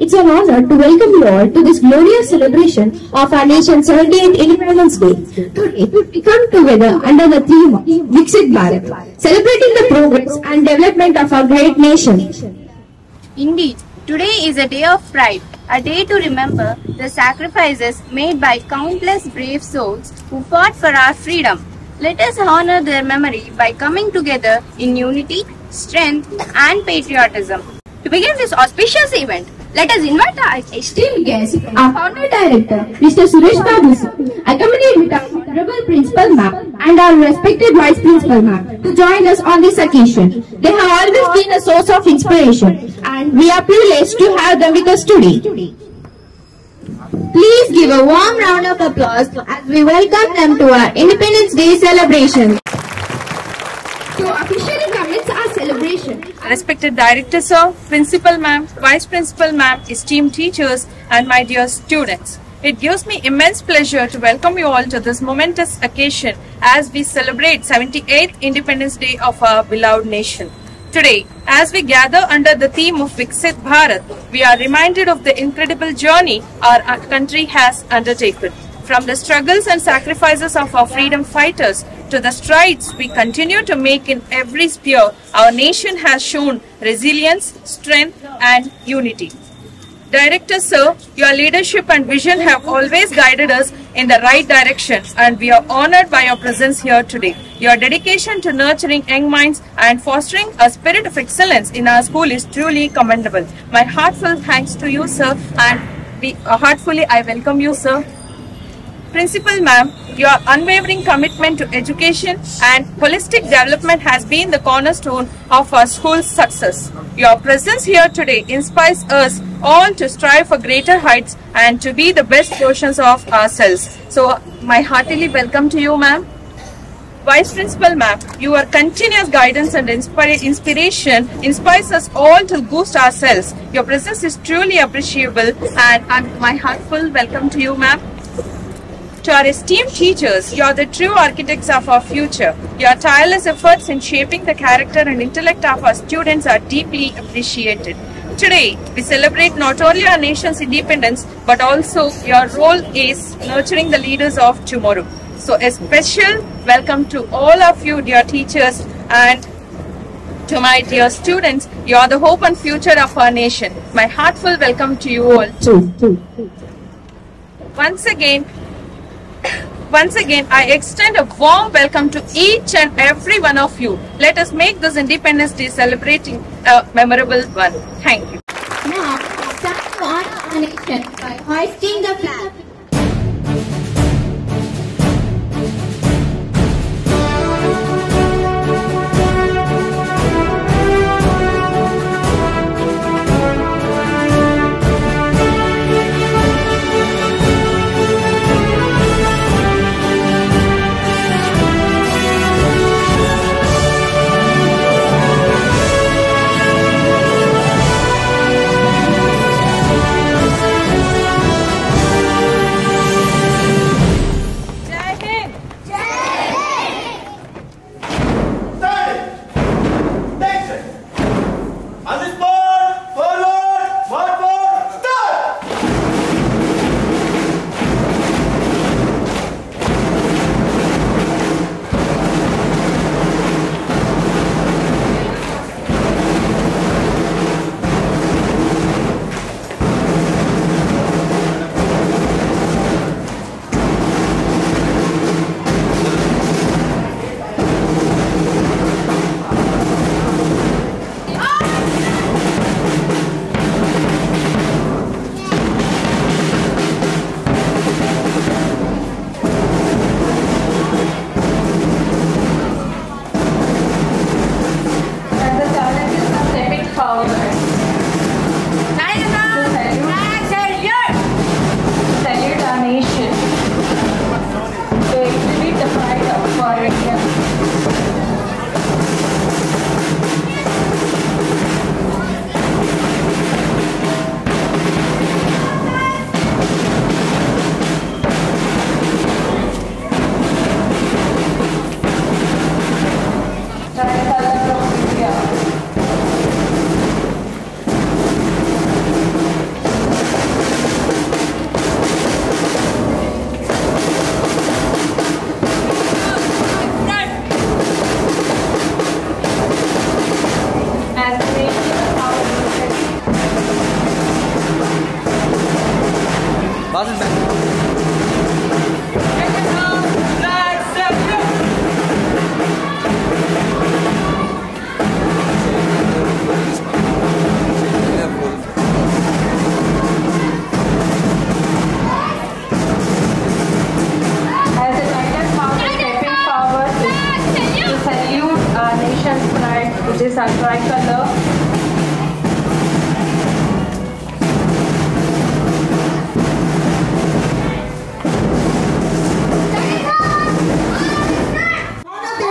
It's an honor to welcome you all to this glorious celebration of our nation's 78th Independence Day. Today, we come together under the theme of Viksit Bharat, celebrating the progress and development of our great nation. Indeed, today is a day of pride, a day to remember the sacrifices made by countless brave souls who fought for our freedom. Let us honor their memory by coming together in unity, strength, and patriotism. To begin this auspicious event, let us invite our esteemed guest, our founder director, Mr. Suresh Babu, accompanied with our honorable principal ma'am and our respected vice principal ma'am, to join us on this occasion. They have always been a source of inspiration, and we are privileged to have them with us today. Please give a warm round of applause as we welcome them to our Independence Day celebration. To officially commence our celebration, respected director sir, principal ma'am, vice principal ma'am, esteemed teachers, and my dear students, it gives me immense pleasure to welcome you all to this momentous occasion as we celebrate 78th Independence Day of our beloved nation. Today, as we gather under the theme of Viksit Bharat, we are reminded of the incredible journey our country has undertaken. From the struggles and sacrifices of our freedom fighters to the strides we continue to make in every sphere, our nation has shown resilience, strength, and unity. Director sir, your leadership and vision have always guided us in the right direction, and we are honored by your presence here today. Your dedication to nurturing young minds and fostering a spirit of excellence in our school is truly commendable. My heartfelt thanks to you, sir, and heartfully I welcome you, sir. Principal ma'am, your unwavering commitment to education and holistic development has been the cornerstone of our school's success. Your presence here today inspires us all to strive for greater heights and to be the best versions of ourselves. So, my heartily welcome to you, ma'am. Vice Principal ma'am, your continuous guidance and inspiration inspires us all to boost ourselves. Your presence is truly appreciable, and my heartfelt welcome to you, ma'am. To our esteemed teachers, you are the true architects of our future. Your tireless efforts in shaping the character and intellect of our students are deeply appreciated. Today, we celebrate not only our nation's independence, but also your role is nurturing the leaders of tomorrow. So a special welcome to all of you, dear teachers, and to my dear students. You are the hope and future of our nation. My heartfelt welcome to you all. Once again, I extend a warm welcome to each and every one of you. Let us make this Independence Day celebrating a memorable one. Thank you. Now, it's time to honor our nation by hoisting the flag. बाद में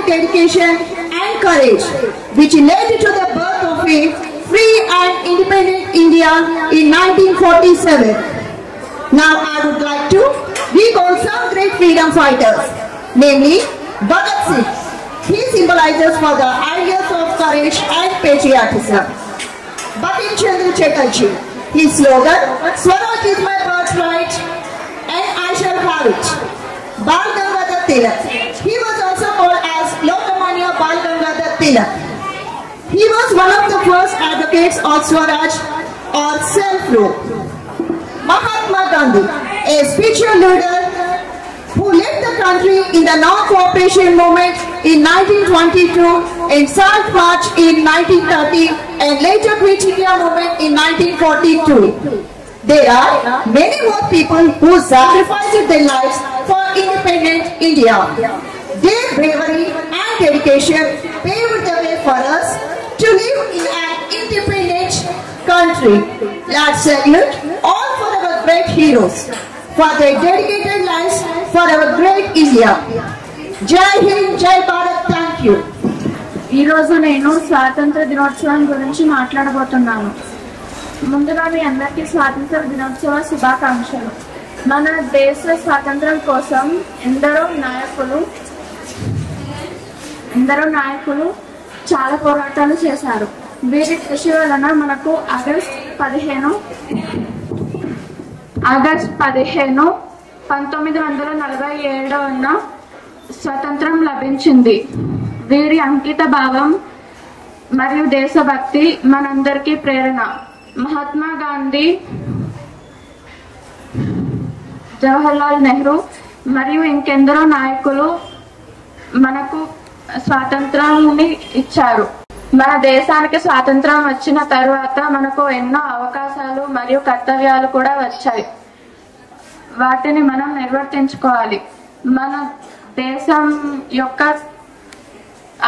dedication and courage which led to the birth of a free and independent India in 1947. Now I would like to recall some great freedom fighters, namely Bhagat Singh. He symbolizes for the ideas of courage and patriotism. Bakht Chand Chetanji. His slogan, Swaraj is my birthright and I shall have it. Bal Gangadhar Tilak. He was also called Bal Gangadhar Tilak. He was one of the first advocates of Swaraj or self-rule. Mahatma Gandhi, a spiritual leader who led the country in the non-cooperation movement in 1922 and Salt March in 1930 and later Quit India movement in 1942. There are many more people who sacrificed their lives for independent India. Their bravery and dedication paved the way for us to live in an independent country. Let's salute all for our great heroes, for their dedicated lives for our great India. Jai Hind, Jai Bharat, thank you. Ee roju nenu swatantra dinotsavani gurinchi maatladabothunnanu. Munduga mi andariki swatantra dinotsava shubhakankshalu. Mana desa swatantram kosam ఎందరో నాయకులు చాలా పోరాటాలు చేశారు. వీరి కృషి వలన మనకు August 15 1947న స్వతంత్రం లభించింది. వీరి అంకిత భావం మరియు దేశభక్తి మనందరికీ ప్రేరణ. మహాత్మా గాంధీ, జవహర్లాల్ నెహ్రూ మరియు ఇంకెందరో నాయకులు మనకు స్వాతంత్రాన్ని ఇచ్చారు. మన దేశానికి స్వాతంత్రం వచ్చిన తర్వాత మనకు ఎన్నో అవకాశాలు మరియు కర్తవ్యాలు కూడా వచ్చాయి. వాటిని మనం నిర్వర్తించుకోవాలి. మన దేశం యొక్క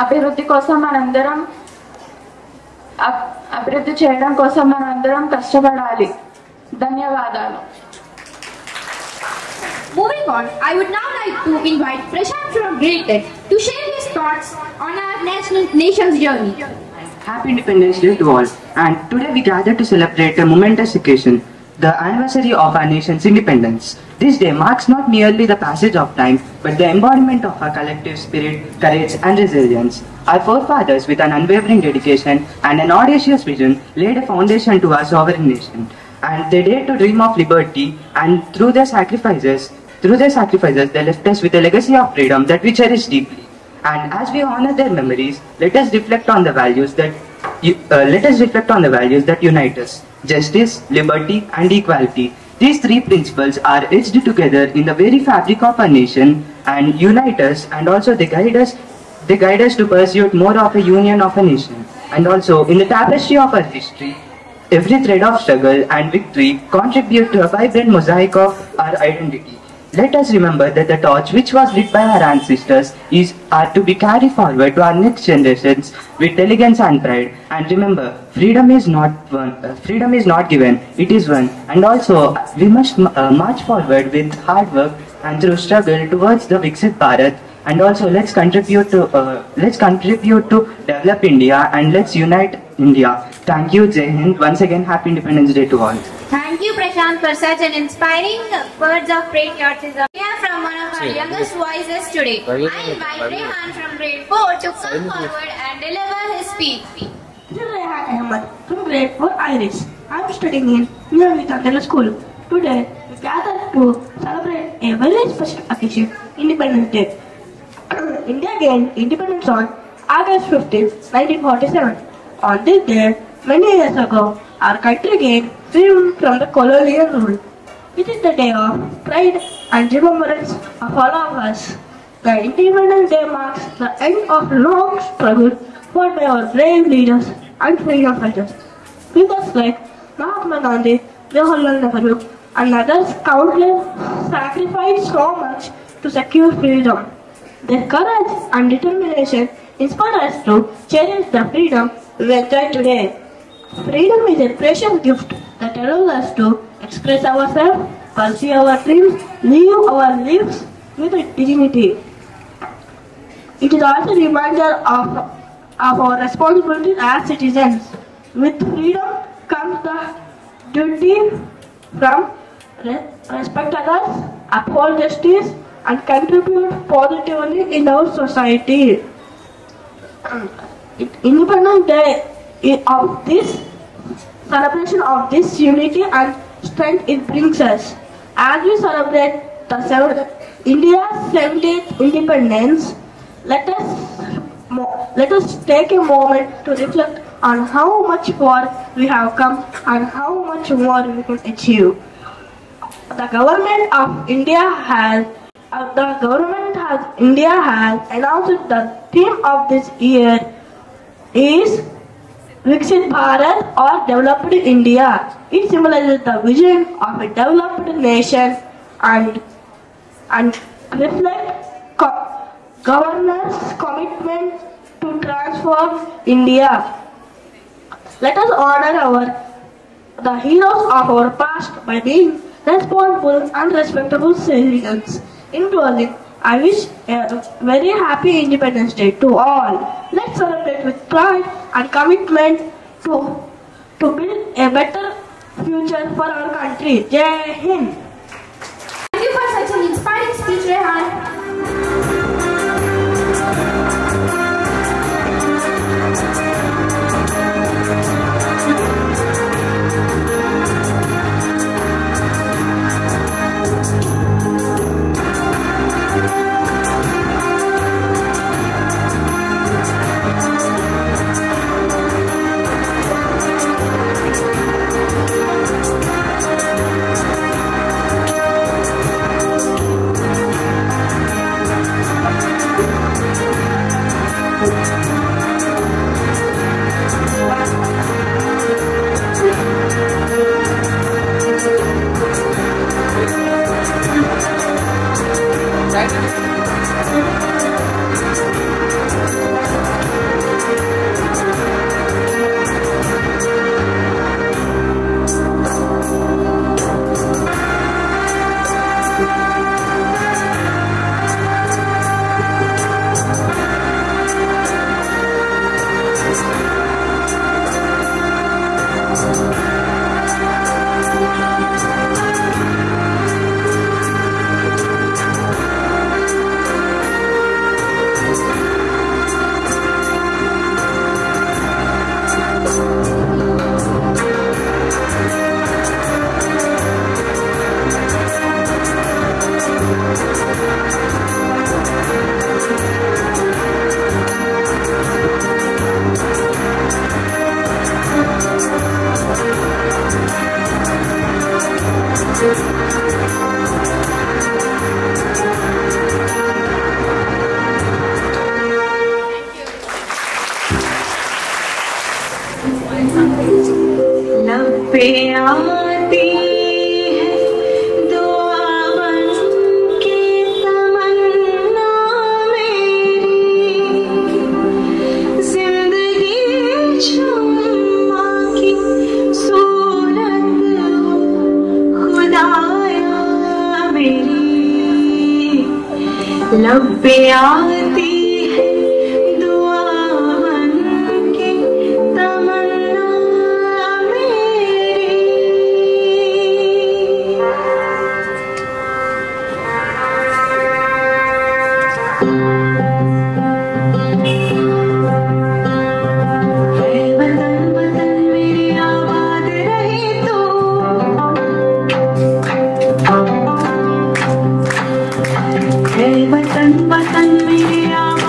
అభివృద్ధి కోసం మనందరం అభివృద్ధి చేయడం కోసం మనందరం కష్టపడాలి. ధన్యవాదాలు. Moving on, I would now like to invite Prashant from Great Tech to share his thoughts on our nation's journey. Happy Independence Day to all, and today we gather to celebrate a momentous occasion, the anniversary of our nation's independence. This day marks not merely the passage of time, but the embodiment of our collective spirit, courage and resilience. Our forefathers, with an unwavering dedication and an audacious vision, laid a foundation to our sovereign nation, and they dared to dream of liberty, and through their sacrifices, they left us with a legacy of freedom that we cherish deeply. And as we honor their memories, let us reflect on the values that unite us: justice, liberty, and equality. These three principles are etched together in the very fabric of our nation and unite us. And also, they guide us to pursue more of a union of a nation. And also, in the tapestry of our history, every thread of struggle and victory contribute to a vibrant mosaic of our identity. Let us remember that the torch which was lit by our ancestors are to be carried forward to our next generations with elegance and pride. And remember, freedom is not given, it is won. And also, we must march forward with hard work and through struggle towards the Viksit Bharat. And also, let's contribute to develop India, and let's unite India. Thank you, Jai Hind. Once again, Happy Independence Day to all. Thank you, Prashant, for such an inspiring words of patriotism. We are from one of our youngest voices today. I invite Rehan from Grade 4 to come forward and deliver his speech. Rehan Ahmed from Grade 4 Irish. I am studying in Neo Geetanjali Schools. Today, we gather to celebrate a very special occasion, Independence Day. India gained independence on August 15, 1947. On this day, many years ago, our country gained freedom from the colonial rule. We It is the day of pride and remembrance of all of us. The Independence Day marks the end of long struggle fought by our brave leaders and freedom fighters. Because like Mahatma Gandhi, Jawaharlal Nehru and others, countless sacrificed so much to secure freedom. Their courage and determination inspire us to cherish the freedom we enjoy today. Freedom is a precious gift that allows us to express ourselves, pursue our dreams, live our lives with dignity. It is also a reminder of our responsibility as citizens. With freedom comes the duty from respect others, uphold justice, and contribute positively in our society. Independence Day of this celebration of this unity and strength it brings us. As we celebrate the India's 70th independence, let us take a moment to reflect on how much far we have come and how much more we can achieve. The government of India has announced the theme of this year is Viksit Bharat or Developed India. It symbolizes the vision of a developed nation and reflects government's commitment to transform India. Let us honor the heroes of our past by being responsible and respectable citizens. In closing, I wish a very happy Independence Day to all. Let's celebrate with pride and commitment to build a better future for our country. Jai Hind! Thank you for such an inspiring speech, Rehan. वतन मेरे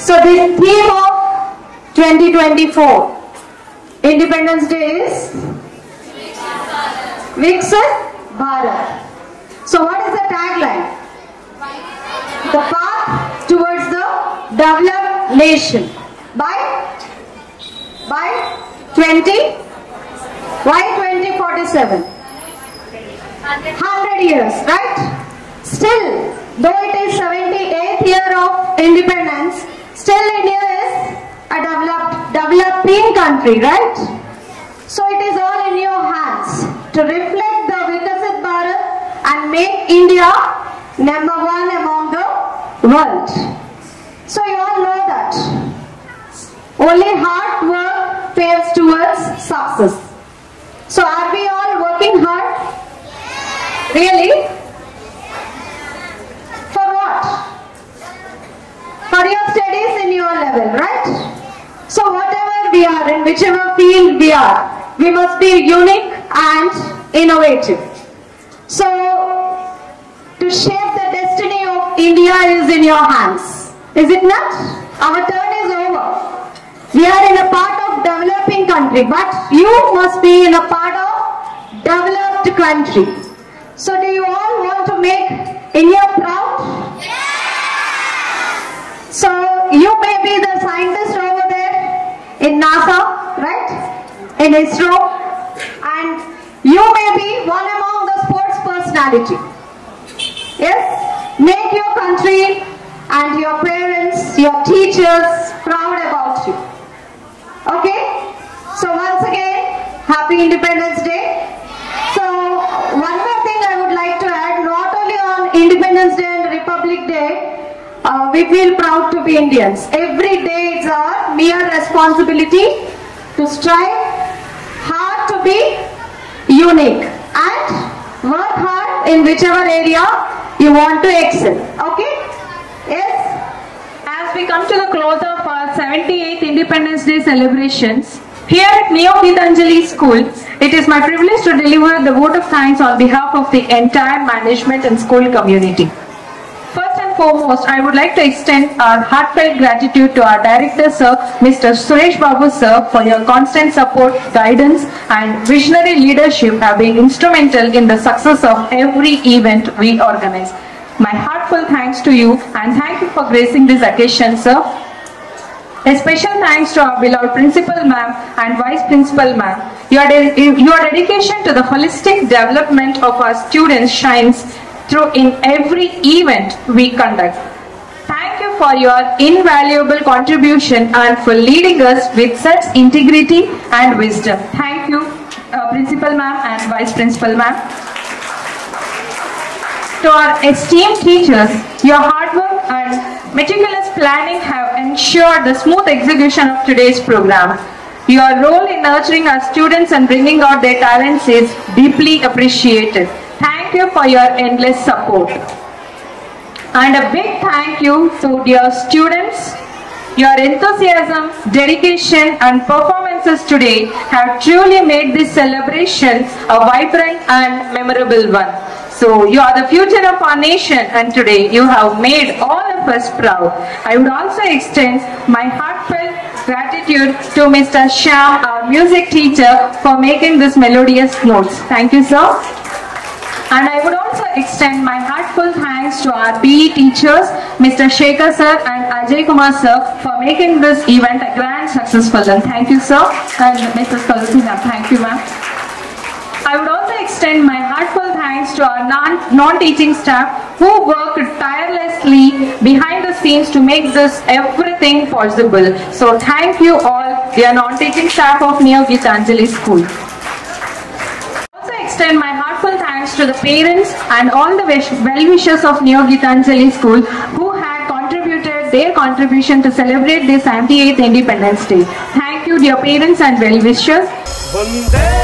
So the theme of 2024 Independence Day is Viksit Bharat. So what is the tagline? The path towards the developed nation by 2047. 100 years, right? Still, though it is 78th year of independence, still India is a developing country, right? So it is all in your hands to reflect the Viksit Bharat and make India #1 among the world. So you all know that only hard work paves towards success. So are we all working hard? Really? For what? For your studies in your level, right? So whatever we are, in whichever field we are, we must be unique and innovative. So to shape the destiny of India is in your hands. Is it not? Our turn is over. We are in a part of developing country, but you must be in a part of developed country. So do you all want to make India proud? Yeah! So you may be the scientist over there in NASA, right? In ISRO. And you may be one among the sports personality. Yes, make your country and your parents, your teachers proud about you. Okay? So once again, Happy Independence Day. So one more thing I would like to add, not only on Independence Day and Republic Day, we feel proud to be Indians. Every day it's our mere responsibility to strive hard to be unique and work hard in whichever area you want to excel. Okay? Yes? As we come to the close of our 78th Independence Day celebrations, here at Neo Geetanjali School, it is my privilege to deliver the vote of thanks on behalf of the entire management and school community. First and foremost, I would like to extend our heartfelt gratitude to our Director Sir, Mr. Suresh Babu Sir, for your constant support, guidance and visionary leadership have been instrumental in the success of every event we organize. My heartfelt thanks to you and thank you for gracing this occasion, sir. A special thanks to our beloved Principal Ma'am and Vice Principal Ma'am. Your dedication to the holistic development of our students shines through in every event we conduct. Thank you for your invaluable contribution and for leading us with such integrity and wisdom. Thank you, Principal Ma'am and Vice Principal Ma'am. To our esteemed teachers, your hard work and meticulous planning have ensured the smooth execution of today's program. Your role in nurturing our students and bringing out their talents is deeply appreciated. Thank you for your endless support. And a big thank you to dear students. Your enthusiasm, dedication and performances today have truly made this celebration a vibrant and memorable one. So you are the future of our nation and today you have made all of us proud. I would also extend my heartfelt gratitude to Mr. Shah, our music teacher, for making this melodious notes. Thank you, sir. And I would also extend my heartfelt thanks to our PE teachers, Mr. Shekhar sir and Ajay Kumar sir, for making this event a grand successful one. Thank you, sir. And Mrs. Kalpana, thank you, ma'am. I would also extend my heartfelt thanks to our non-teaching staff who worked tirelessly behind the scenes to make this everything possible. So thank you all, dear non-teaching staff of Neo Geetanjali School. I also extend my heartfelt thanks to the parents and all the well-wishers of Neo Geetanjali School who had contributed their contribution to celebrate this 78th Independence Day. Thank you, dear parents and well-wishers.